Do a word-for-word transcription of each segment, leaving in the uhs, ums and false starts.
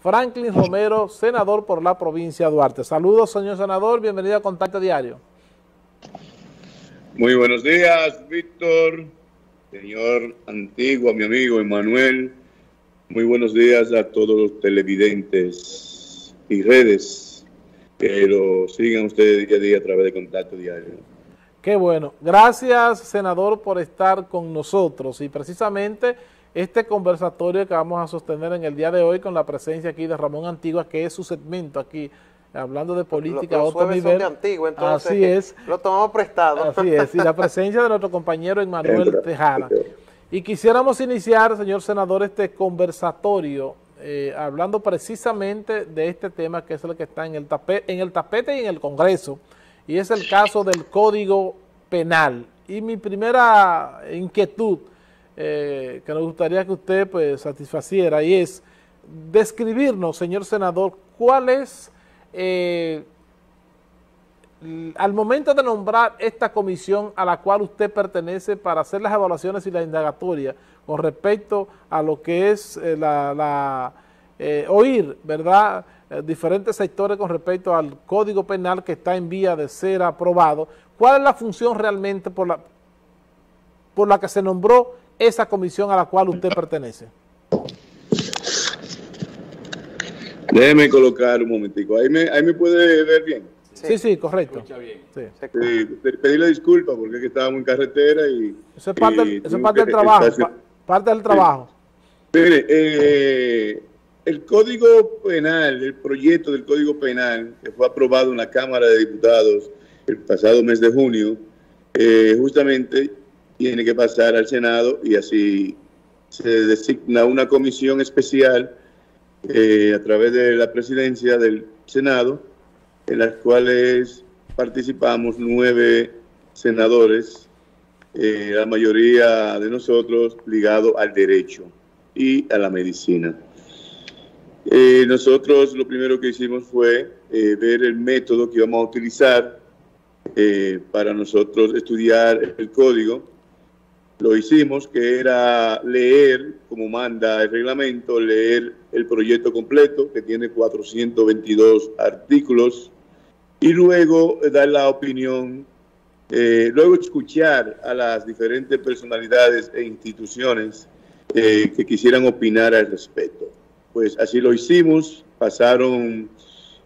Franklin Romero, senador por la provincia de Duarte. Saludos, señor senador, bienvenido a Contacto Diario. Muy buenos días, Víctor, señor Antigua, mi amigo Emmanuel. Muy buenos días a todos los televidentes y redes que lo sigan ustedes día a día a través de Contacto Diario. Qué bueno. Gracias, senador, por estar con nosotros y precisamente este conversatorio que vamos a sostener en el día de hoy con la presencia aquí de Ramón Antigua, que es su segmento aquí, hablando de política a otro nivel. Antiguo, entonces, así es. Lo tomamos prestado. Así es, y la presencia de nuestro compañero Emmanuel Tejada. Y quisiéramos iniciar, señor senador, este conversatorio, eh, hablando precisamente de este tema que es el que está en el, tapete, en el tapete y en el Congreso, y es el caso del Código Penal. Y mi primera inquietud, Eh, que nos gustaría que usted pues satisfaciera, y es describirnos, señor senador, cuál es, eh, al momento de nombrar esta comisión a la cual usted pertenece para hacer las evaluaciones y la indagatoria con respecto a lo que es eh, la, la eh, oír, ¿verdad?, eh, diferentes sectores con respecto al Código Penal que está en vía de ser aprobado. ¿Cuál es la función realmente por la, por la que se nombró esa comisión a la cual usted pertenece? Déjeme colocar un momentico. Ahí me, ahí me puede ver bien. Sí, sí, sí, correcto. Bien. Sí. Sí, pedirle disculpas porque estábamos en carretera y... Eso es parte, y, eso es parte del trabajo. Haciendo... Parte del trabajo. Sí. Mire, eh, el Código Penal, el proyecto del Código Penal que fue aprobado en la Cámara de Diputados el pasado mes de junio, eh, justamente... tiene que pasar al Senado y así se designa una comisión especial eh, a través de la presidencia del Senado, en las cuales participamos nueve senadores, eh, la mayoría de nosotros ligado al derecho y a la medicina. Eh, nosotros lo primero que hicimos fue eh, ver el método que íbamos a utilizar eh, para nosotros estudiar el código. Lo hicimos, que era leer, como manda el reglamento, leer el proyecto completo, que tiene cuatrocientos veintidós artículos, y luego dar la opinión, eh, luego escuchar a las diferentes personalidades e instituciones eh, que quisieran opinar al respecto. Pues así lo hicimos, pasaron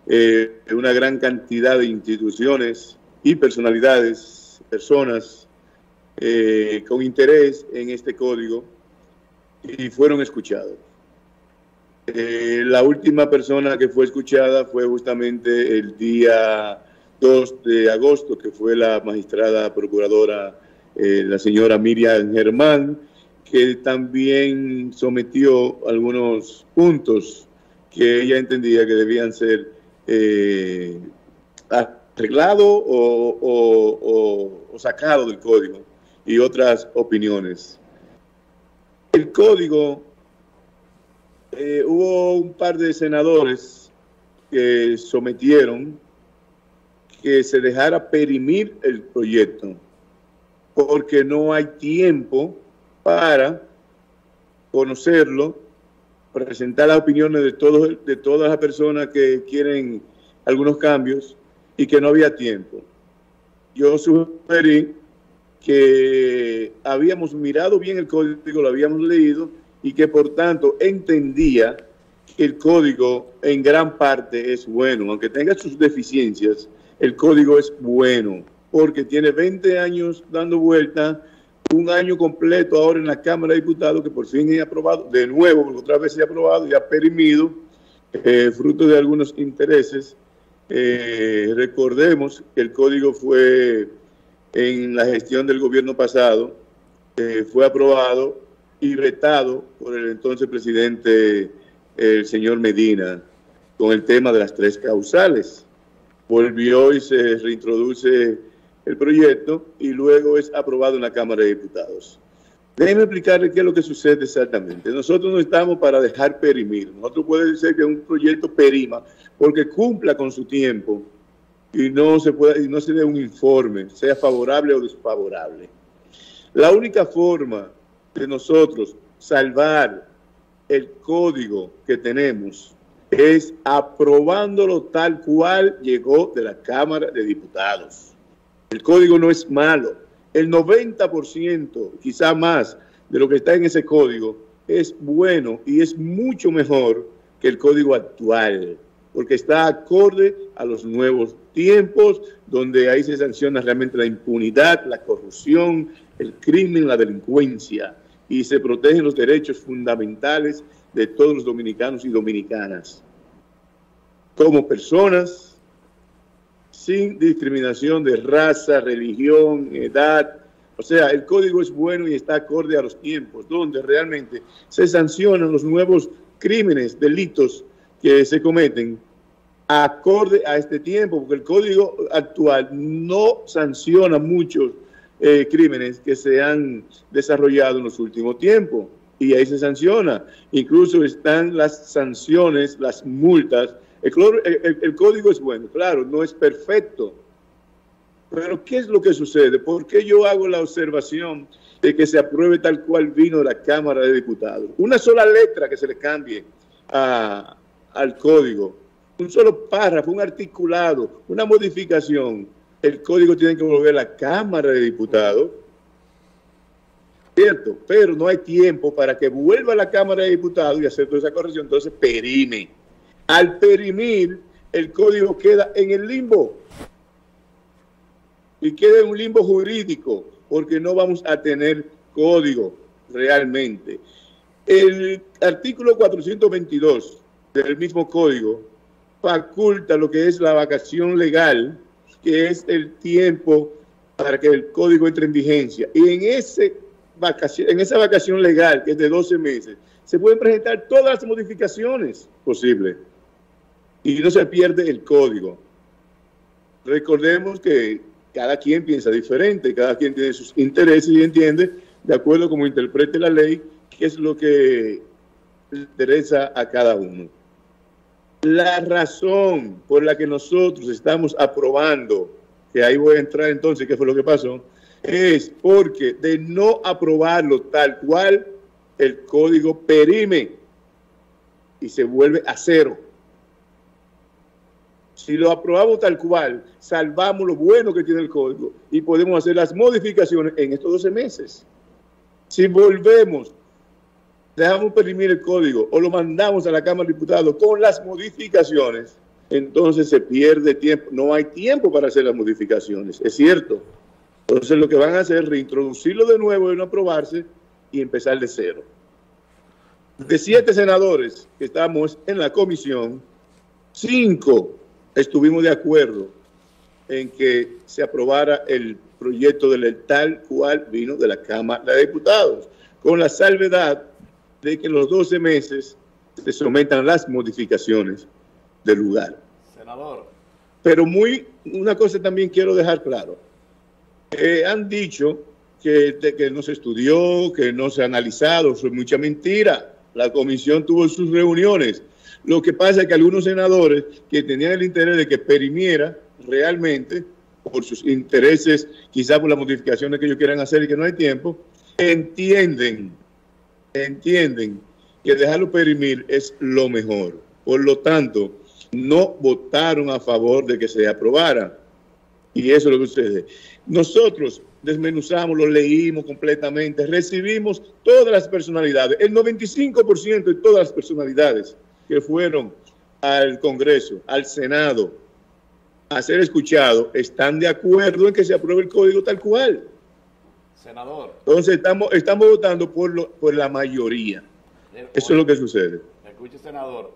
eh, una gran cantidad de instituciones y personalidades, personas, Eh, con interés en este código, y fueron escuchados. Eh, la última persona que fue escuchada fue justamente el día dos de agosto, que fue la magistrada procuradora, eh, la señora Miriam Germán, que también sometió algunos puntos que ella entendía que debían ser eh, arreglados o, o, o, o sacados del código, y otras opiniones. El código, eh, hubo un par de senadores que sometieron que se dejara perimir el proyecto, porque no hay tiempo para conocerlo, presentar las opiniones de, todos, de todas las personas que quieren algunos cambios, y que no había tiempo. Yo sugerí que habíamos mirado bien el código, lo habíamos leído, y que por tanto entendía que el código en gran parte es bueno. Aunque tenga sus deficiencias, el código es bueno, porque tiene veinte años dando vuelta, un año completo ahora en la Cámara de Diputados, que por fin ha aprobado, de nuevo, porque otra vez se ha aprobado y ha perimido, eh, fruto de algunos intereses. Eh, recordemos que el código fue... en la gestión del gobierno pasado, eh, fue aprobado y retado por el entonces presidente, el señor Medina, con el tema de las tres causales. Volvió y se reintroduce el proyecto y luego es aprobado en la Cámara de Diputados. Déjenme explicarle qué es lo que sucede exactamente. Nosotros no estamos para dejar perimir. Nosotros puede ser que un proyecto perima porque cumpla con su tiempo, y no se puede, y no se dé un informe, sea favorable o desfavorable. La única forma de nosotros salvar el código que tenemos es aprobándolo tal cual llegó de la Cámara de Diputados. El código no es malo. El noventa por ciento, quizá más, de lo que está en ese código es bueno y es mucho mejor que el código actual, porque está acorde a los nuevos tiempos, donde ahí se sanciona realmente la impunidad, la corrupción, el crimen, la delincuencia, y se protegen los derechos fundamentales de todos los dominicanos y dominicanas, como personas, sin discriminación de raza, religión, edad. O sea, el código es bueno y está acorde a los tiempos, donde realmente se sancionan los nuevos crímenes, delitos que se cometen acorde a este tiempo, porque el código actual no sanciona muchos eh, crímenes que se han desarrollado en los últimos tiempos, y ahí se sanciona. Incluso están las sanciones, las multas. El, el, el código es bueno, claro, no es perfecto. Pero ¿qué es lo que sucede? ¿Por qué yo hago la observación de que se apruebe tal cual vino de la Cámara de Diputados? Una sola letra que se le cambie a, al código, un solo párrafo, un articulado, una modificación, el código tiene que volver a la Cámara de Diputados, ¿cierto? Pero no hay tiempo para que vuelva a la Cámara de Diputados y hacer toda esa corrección, entonces perime. Al perimir, el código queda en el limbo. Y queda en un limbo jurídico, porque no vamos a tener código realmente. El artículo cuatrocientos veintidós del mismo código faculta lo que es la vacación legal, que es el tiempo para que el código entre en vigencia. Y en, ese vacación, en esa vacación legal, que es de doce meses, se pueden presentar todas las modificaciones posibles y no se pierde el código. Recordemos que cada quien piensa diferente, cada quien tiene sus intereses y entiende, de acuerdo a cómo interprete la ley, qué es lo que interesa a cada uno. La razón por la que nosotros estamos aprobando, que ahí voy a entrar entonces, qué fue lo que pasó, es porque de no aprobarlo tal cual, el código perime y se vuelve a cero. Si lo aprobamos tal cual, salvamos lo bueno que tiene el código y podemos hacer las modificaciones en estos doce meses. Si volvemos, dejamos perimir el código o lo mandamos a la Cámara de Diputados con las modificaciones, entonces se pierde tiempo. No hay tiempo para hacer las modificaciones, es cierto. Entonces lo que van a hacer es reintroducirlo de nuevo y no aprobarse y empezar de cero. De siete senadores que estamos en la comisión, cinco estuvimos de acuerdo en que se aprobara el proyecto de ley tal cual vino de la Cámara de Diputados, con la salvedad de que en los doce meses se sometan las modificaciones del lugar. Senador. Pero muy, una cosa también quiero dejar claro. Eh, han dicho que, de, que no se estudió, que no se ha analizado, eso es mucha mentira. La comisión tuvo sus reuniones. Lo que pasa es que algunos senadores que tenían el interés de que perimiera realmente, por sus intereses, quizás por las modificaciones que ellos quieran hacer y que no hay tiempo, entienden, entienden que dejarlo perimir es lo mejor. Por lo tanto, no votaron a favor de que se aprobara. Y eso es lo que sucede. Nosotros desmenuzamos, lo leímos completamente, recibimos todas las personalidades, el noventa y cinco por ciento de todas las personalidades que fueron al Congreso, al Senado, a ser escuchados, están de acuerdo en que se apruebe el código tal cual. Senador. Entonces estamos, estamos votando por, lo, por la mayoría. Oye, eso es lo que sucede. Escuche, senador,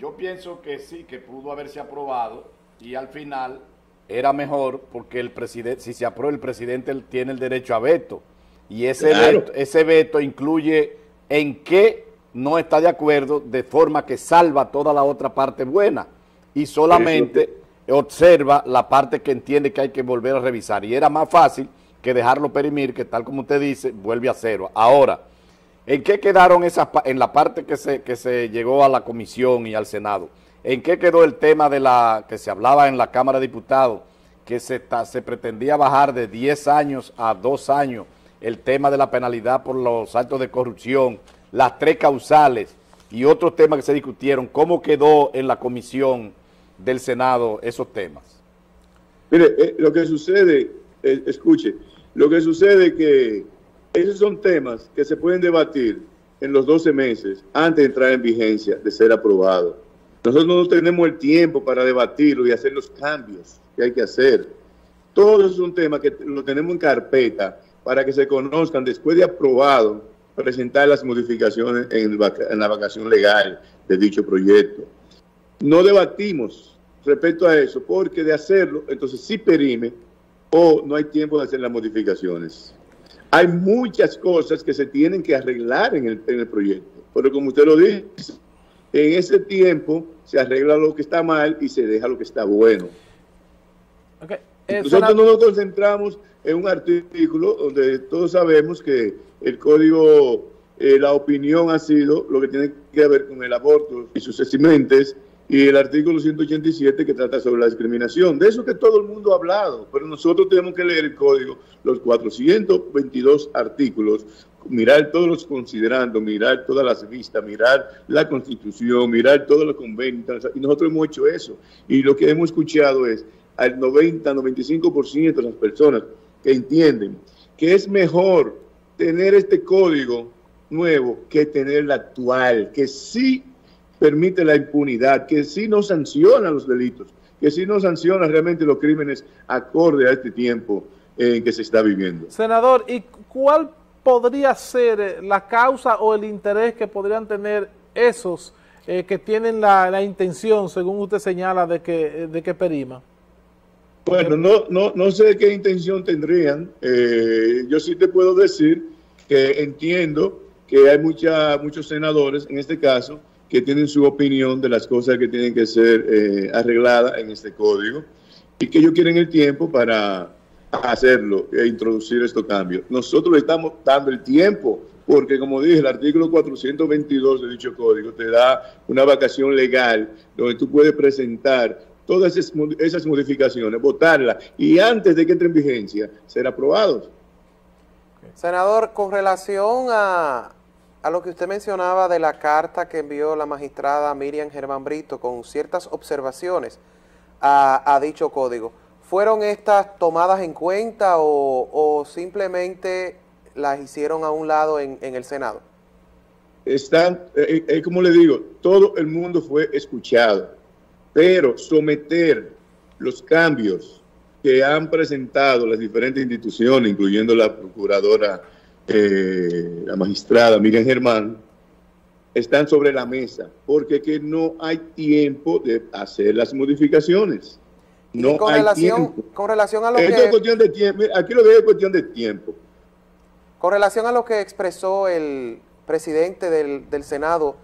yo pienso que sí, que pudo haberse aprobado y al final era mejor porque el presidente, si se aprueba, el presidente tiene el derecho a veto. Y ese, claro, veto, ese veto incluye en qué no está de acuerdo, de forma que salva toda la otra parte buena y solamente observa la parte que entiende que hay que volver a revisar, y era más fácil que dejarlo perimir, que tal como usted dice, vuelve a cero. Ahora, ¿en qué quedaron esas, en la parte que se, que se llegó a la comisión y al Senado? ¿En qué quedó el tema de la que se hablaba en la Cámara de Diputados, que se, se pretendía bajar de diez años a dos años el tema de la penalidad por los actos de corrupción, las tres causales, y otros temas que se discutieron, ¿cómo quedó en la comisión del Senado esos temas? Mire, eh, lo que sucede, eh, escuche, lo que sucede es que esos son temas que se pueden debatir en los doce meses antes de entrar en vigencia, de ser aprobado. Nosotros no tenemos el tiempo para debatirlo y hacer los cambios que hay que hacer. Todo eso es un tema que lo tenemos en carpeta para que se conozcan después de aprobado, presentar las modificaciones en, en la vacación legal de dicho proyecto. No debatimos respecto a eso, porque de hacerlo, entonces sí perime o no hay tiempo de hacer las modificaciones. Hay muchas cosas que se tienen que arreglar en el, en el proyecto, pero como usted lo dice, en ese tiempo se arregla lo que está mal y se deja lo que está bueno. Okay. Eh, Nosotros no nos concentramos en un artículo donde todos sabemos que el código, eh, la opinión ha sido lo que tiene que ver con el aborto y sus eximentes, y el artículo ciento ochenta y siete que trata sobre la discriminación. De eso que todo el mundo ha hablado, pero nosotros tenemos que leer el código, los cuatrocientos veintidós artículos, mirar todos los considerandos, mirar todas las vistas, mirar la Constitución, mirar todos los convenios, y nosotros hemos hecho eso. Y lo que hemos escuchado es al noventa, noventa y cinco por ciento de las personas que entienden que es mejor tener este código nuevo que tener el actual, que sí permite la impunidad, que sí no sanciona los delitos, que sí no sanciona realmente los crímenes acorde a este tiempo en que se está viviendo. Senador, ¿y cuál podría ser la causa o el interés que podrían tener esos eh, que tienen la, la intención, según usted señala, de que, de que perima? Bueno, no, no, no sé qué intención tendrían. Eh, yo sí te puedo decir que entiendo que hay mucha, muchos senadores, en este caso, que tienen su opinión de las cosas que tienen que ser eh, arregladas en este código y que ellos quieren el tiempo para hacerlo e introducir estos cambios. Nosotros le estamos dando el tiempo porque, como dije, el artículo cuatrocientos veintidós de dicho código te da una vacación legal donde tú puedes presentar todas esas modificaciones, votarlas y antes de que entre en vigencia ser aprobados. Senador, con relación a... a lo que usted mencionaba de la carta que envió la magistrada Miriam Germán Brito con ciertas observaciones a, a dicho código, ¿fueron estas tomadas en cuenta o, o simplemente las hicieron a un lado en, en el Senado? Están, eh, eh, como le digo, todo el mundo fue escuchado, pero someter los cambios que han presentado las diferentes instituciones, incluyendo la procuradora, Eh, la magistrada Miriam Germán, están sobre la mesa porque que no hay tiempo de hacer las modificaciones. No con hay relación, tiempo. Con relación a lo Esto que... es cuestión de tiempo. Aquí lo veo es cuestión de tiempo. Con relación a lo que expresó el presidente del, del Senado,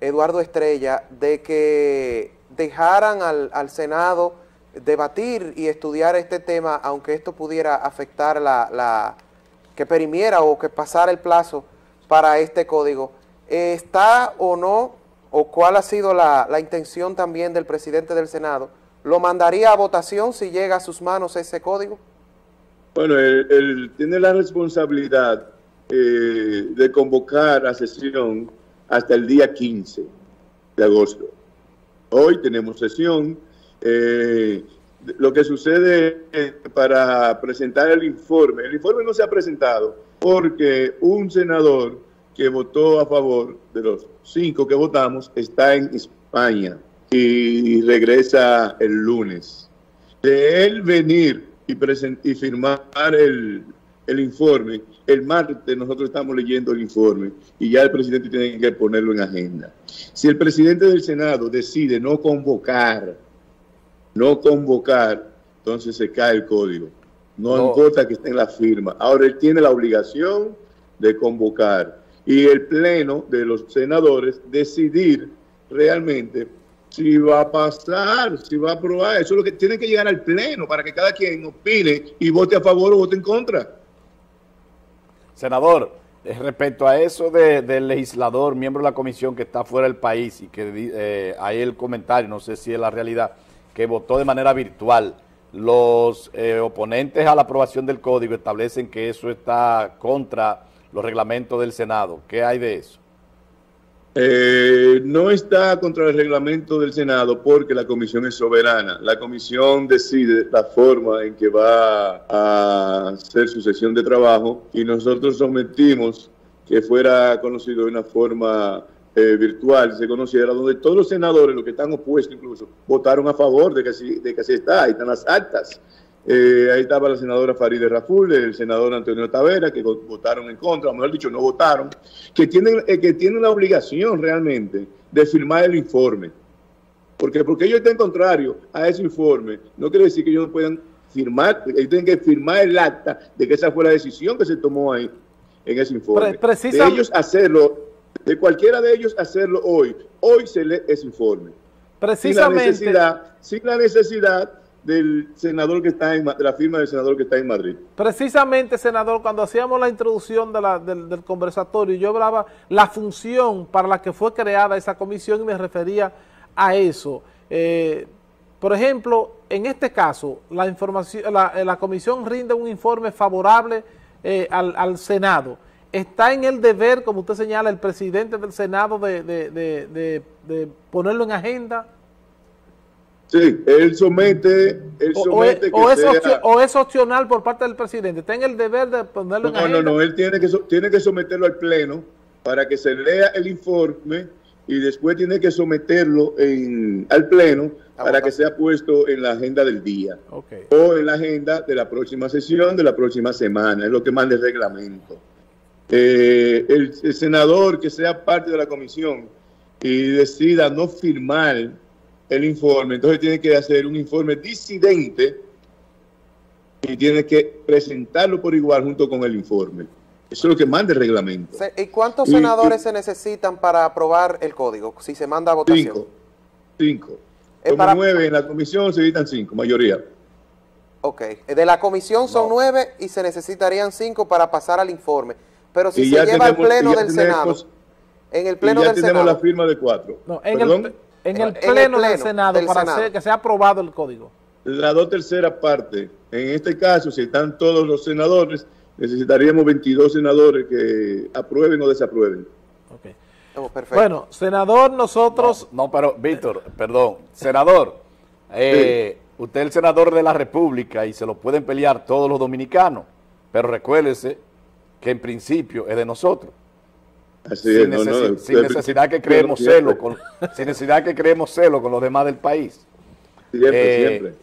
Eduardo Estrella, de que dejaran al, al Senado debatir y estudiar este tema, aunque esto pudiera afectar la... la que perimiera o que pasara el plazo para este código, ¿está o no, o cuál ha sido la, la intención también del presidente del Senado? ¿Lo mandaría a votación si llega a sus manos ese código? Bueno, él, él tiene la responsabilidad eh, de convocar a sesión hasta el día quince de agosto. Hoy tenemos sesión. Eh, Lo que sucede es para presentar el informe. El informe no se ha presentado porque un senador que votó a favor de los cinco que votamos está en España y regresa el lunes. De él venir y, y firmar el, el informe, el martes nosotros estamos leyendo el informe y ya el presidente tiene que ponerlo en agenda. Si el presidente del Senado decide no convocar, no convocar, entonces se cae el código. No, no importa que esté en la firma. Ahora él tiene la obligación de convocar y el pleno de los senadores decidir realmente si va a pasar, si va a aprobar. Eso es lo que tiene que llegar al pleno para que cada quien opine y vote a favor o vote en contra. Senador, respecto a eso de, del legislador, miembro de la comisión que está fuera del país y que eh, hay el comentario, no sé si es la realidad, que votó de manera virtual. Los eh, oponentes a la aprobación del código establecen que eso está contra los reglamentos del Senado. ¿Qué hay de eso? Eh, no está contra el reglamento del Senado porque la comisión es soberana. La comisión decide la forma en que va a hacer su sesión de trabajo y nosotros sometimos que fuera conocido de una forma eh, virtual, se conociera, donde todos los senadores, los que están opuestos incluso, votaron a favor de que así, de que así está. Ahí están las actas. Eh, ahí estaba la senadora Farideh Raful, el senador Antonio Tavera, que votaron en contra, o mejor dicho, no votaron, que tienen, eh, que tienen la obligación realmente de firmar el informe. Porque, porque ellos estén contrarios a ese informe, no quiere decir que ellos no puedan firmar, ellos tienen que firmar el acta de que esa fue la decisión que se tomó ahí, en ese informe. Precisa... De ellos hacerlo, de cualquiera de ellos hacerlo hoy, hoy se lee ese informe. Precisamente. Sin la necesidad, sin la necesidad del senador que está en, de la firma del senador que está en Madrid. Precisamente, senador, cuando hacíamos la introducción de la, del, del conversatorio, yo hablaba la función para la que fue creada esa comisión y me refería a eso. Eh, por ejemplo, en este caso, la, información, la, la comisión rinde un informe favorable eh, al, al Senado. Está en el deber, como usted señala, el presidente del Senado de, de, de, de, de ponerlo en agenda. Sí, él somete, él somete o, o, que o, es sea... o es opcional por parte del presidente. ¿Tiene el deber de ponerlo no, en agenda? No, no, él tiene que, tiene que someterlo al pleno para que se lea el informe y después tiene que someterlo en, al pleno ah, para que sea puesto en la agenda del día. Okay. O en la agenda de la próxima sesión, de la próxima semana. Es lo que manda el reglamento. Eh, el, el senador que sea parte de la comisión y decida no firmar el informe, entonces tiene que hacer un informe disidente y tiene que presentarlo por igual junto con el informe. Eso es lo que manda el reglamento. ¿Y cuántos y, senadores y, se necesitan para aprobar el código, si se manda a votación? Cinco. Cinco. Como para... nueve en la comisión se necesitan cinco, mayoría. Ok. De la comisión son no. nueve y se necesitarían cinco para pasar al informe. Pero si y se lleva tenemos, al pleno del tenemos, Senado. En el pleno y ya del tenemos Senado. La firma de cuatro. No, en Perdón. El... En el, en el pleno del Senado, del para Senado. Hacer, que sea aprobado el código. La dos terceras partes. En este caso, si están todos los senadores, necesitaríamos veintidós senadores que aprueben o desaprueben. Okay. Oh, perfecto. Bueno, senador, nosotros... No, no pero, Víctor, perdón. Senador, eh, sí. Usted es el senador de la República y se lo pueden pelear todos los dominicanos, pero recuérdese que en principio es de nosotros. Así sin, es, necesi no, no. sin necesidad que creemos celo con, sin necesidad que creemos celo con los demás del país. Siempre, eh, siempre.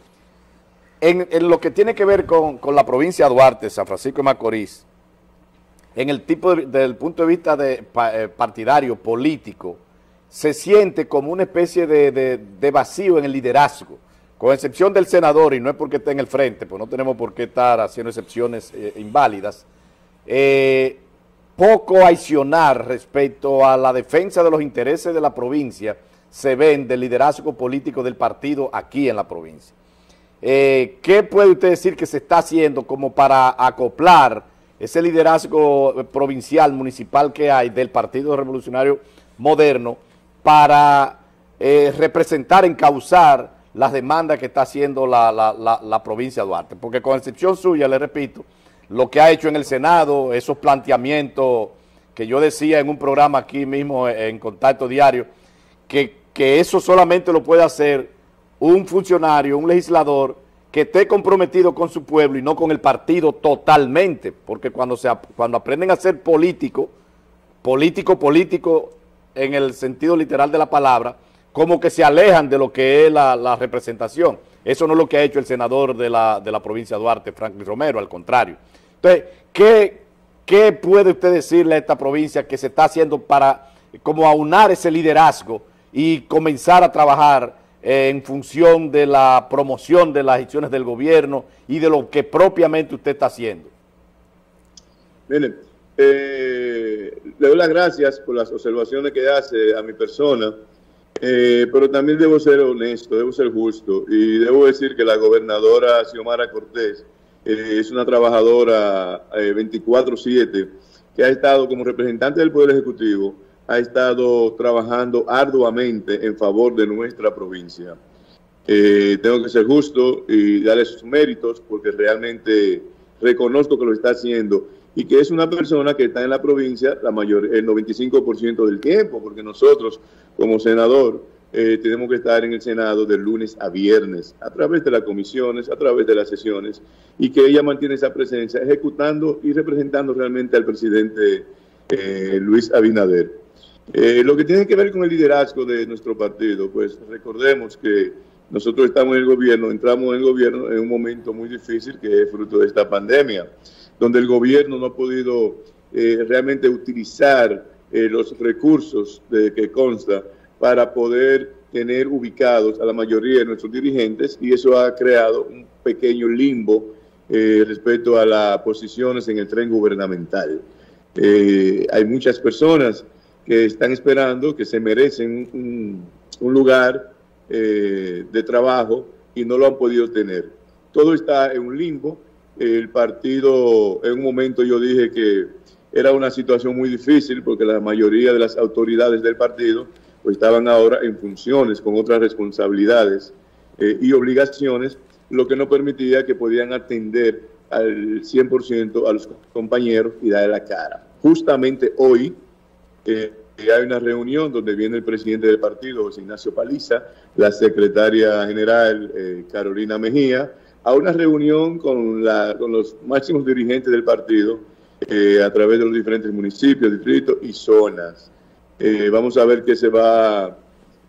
En, en lo que tiene que ver con, con la provincia de Duarte, San Francisco de Macorís, en el tipo de, desde el punto de vista de, pa, eh, partidario, político, se siente como una especie de, de, de vacío en el liderazgo, con excepción del senador, y no es porque esté en el frente, pues no tenemos por qué estar haciendo excepciones eh, inválidas. Eh, Poco accionar respecto a la defensa de los intereses de la provincia se ven del liderazgo político del partido aquí en la provincia. Eh, ¿Qué puede usted decir que se está haciendo como para acoplar ese liderazgo provincial, municipal que hay del Partido Revolucionario Moderno para eh, representar, encauzar las demandas que está haciendo la, la, la, la provincia de Duarte? Porque con excepción suya, le repito, lo que ha hecho en el Senado, esos planteamientos que yo decía en un programa aquí mismo en Contacto Diario, que, que eso solamente lo puede hacer un funcionario, un legislador que esté comprometido con su pueblo y no con el partido totalmente, porque cuando, se, cuando aprenden a ser político, político, político en el sentido literal de la palabra, como que se alejan de lo que es la, la representación. Eso no es lo que ha hecho el senador de la, de la provincia de Duarte, Franklin Romero, al contrario. Entonces, ¿qué, qué puede usted decirle a esta provincia que se está haciendo para como aunar ese liderazgo y comenzar a trabajar eh, en función de la promoción de las acciones del gobierno y de lo que propiamente usted está haciendo? Miren, eh, le doy las gracias por las observaciones que hace a mi persona. Eh, pero también debo ser honesto, debo ser justo y debo decir que la gobernadora Xiomara Cortés eh, es una trabajadora eh, veinticuatro siete que ha estado como representante del Poder Ejecutivo, ha estado trabajando arduamente en favor de nuestra provincia. Eh, tengo que ser justo y darle sus méritos porque realmente reconozco que lo está haciendo y que es una persona que está en la provincia la mayor, el noventa y cinco por ciento del tiempo, porque nosotros como senador eh, tenemos que estar en el Senado de lunes a viernes, a través de las comisiones, a través de las sesiones, y que ella mantiene esa presencia, ejecutando y representando realmente al presidente eh, Luis Abinader. Eh, lo que tiene que ver con el liderazgo de nuestro partido, pues recordemos que nosotros estamos en el gobierno, entramos en el gobierno en un momento muy difícil que es fruto de esta pandemia, donde el gobierno no ha podido eh, realmente utilizar eh, los recursos de que consta para poder tener ubicados a la mayoría de nuestros dirigentes, y eso ha creado un pequeño limbo eh, respecto a las posiciones en el tren gubernamental. Eh, hay muchas personas que están esperando, que se merecen un, un lugar eh, de trabajo y no lo han podido tener. Todo está en un limbo. El partido, en un momento yo dije que era una situación muy difícil porque la mayoría de las autoridades del partido pues, estaban ahora en funciones con otras responsabilidades eh, y obligaciones, lo que no permitía que podían atender al cien por ciento a los compañeros y darle la cara. Justamente hoy eh, hay una reunión donde viene el presidente del partido, José Ignacio Paliza, la secretaria general eh, Carolina Mejía, a una reunión con, la, con los máximos dirigentes del partido eh, a través de los diferentes municipios, distritos y zonas. Eh, vamos a ver qué se va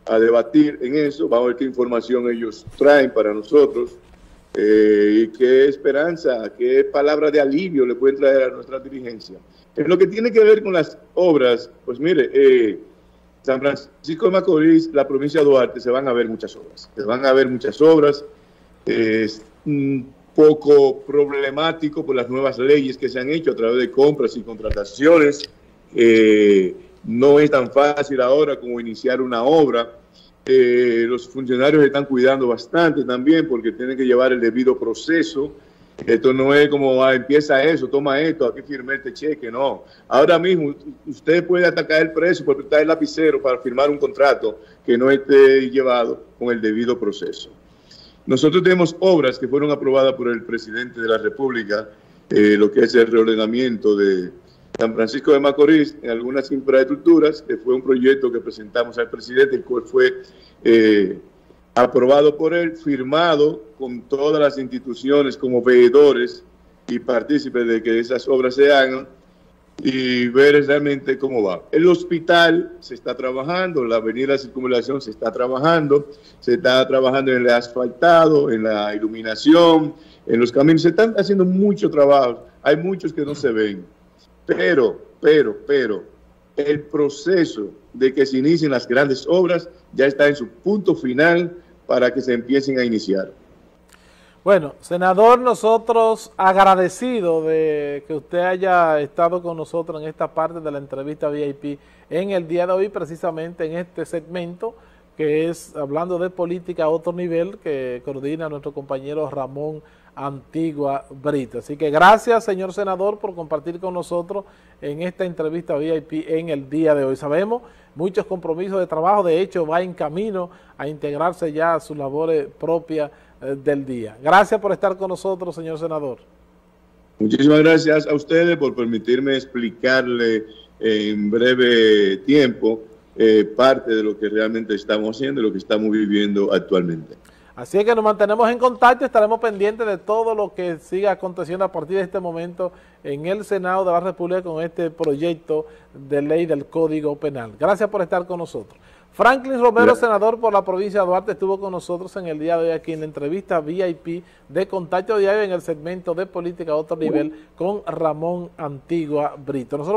a debatir en eso, vamos a ver qué información ellos traen para nosotros eh, y qué esperanza, qué palabra de alivio le pueden traer a nuestra dirigencia. En lo que tiene que ver con las obras, pues mire, eh, San Francisco de Macorís, la provincia de Duarte, se van a ver muchas obras, se van a ver muchas obras, eh, un poco problemático por las nuevas leyes que se han hecho a través de compras y contrataciones. Eh, no es tan fácil ahora como iniciar una obra. Eh, los funcionarios están cuidando bastante también porque tienen que llevar el debido proceso. Esto no es como ah, empieza eso, toma esto, aquí firme este cheque, no. Ahora mismo usted puede atacar el precio por prestar el lapicero para firmar un contrato que no esté llevado con el debido proceso. Nosotros tenemos obras que fueron aprobadas por el presidente de la República, eh, lo que es el reordenamiento de San Francisco de Macorís, en algunas infraestructuras, que fue un proyecto que presentamos al presidente, el cual fue eh, aprobado por él, firmado con todas las instituciones como veedores y partícipes de que esas obras se hagan, y ver realmente cómo va. El hospital se está trabajando, la avenida de circunvalación se está trabajando, se está trabajando en el asfaltado, en la iluminación, en los caminos, se están haciendo mucho trabajo, hay muchos que no se ven, pero, pero, pero, el proceso de que se inicien las grandes obras ya está en su punto final para que se empiecen a iniciar. Bueno, senador, nosotros agradecidos de que usted haya estado con nosotros en esta parte de la entrevista V I P en el día de hoy, precisamente en este segmento que es hablando de política a otro nivel que coordina nuestro compañero Ramón Antigua Brito. Así que gracias, señor senador, por compartir con nosotros en esta entrevista V I P en el día de hoy. Sabemos muchos compromisos de trabajo, de hecho va en camino a integrarse ya a sus labores propias del día. Gracias por estar con nosotros, señor senador. Muchísimas gracias a ustedes por permitirme explicarle en breve tiempo eh, parte de lo que realmente estamos haciendo y lo que estamos viviendo actualmente. Así es que nos mantenemos en contacto, estaremos pendientes de todo lo que siga aconteciendo a partir de este momento en el Senado de la República con este proyecto de ley del Código Penal. Gracias por estar con nosotros. Franklin Romero, senador por la provincia de Duarte, estuvo con nosotros en el día de hoy aquí en la entrevista V I P de Contacto Diario en el segmento de política a otro nivel con Ramón Antigua Brito. Nosotros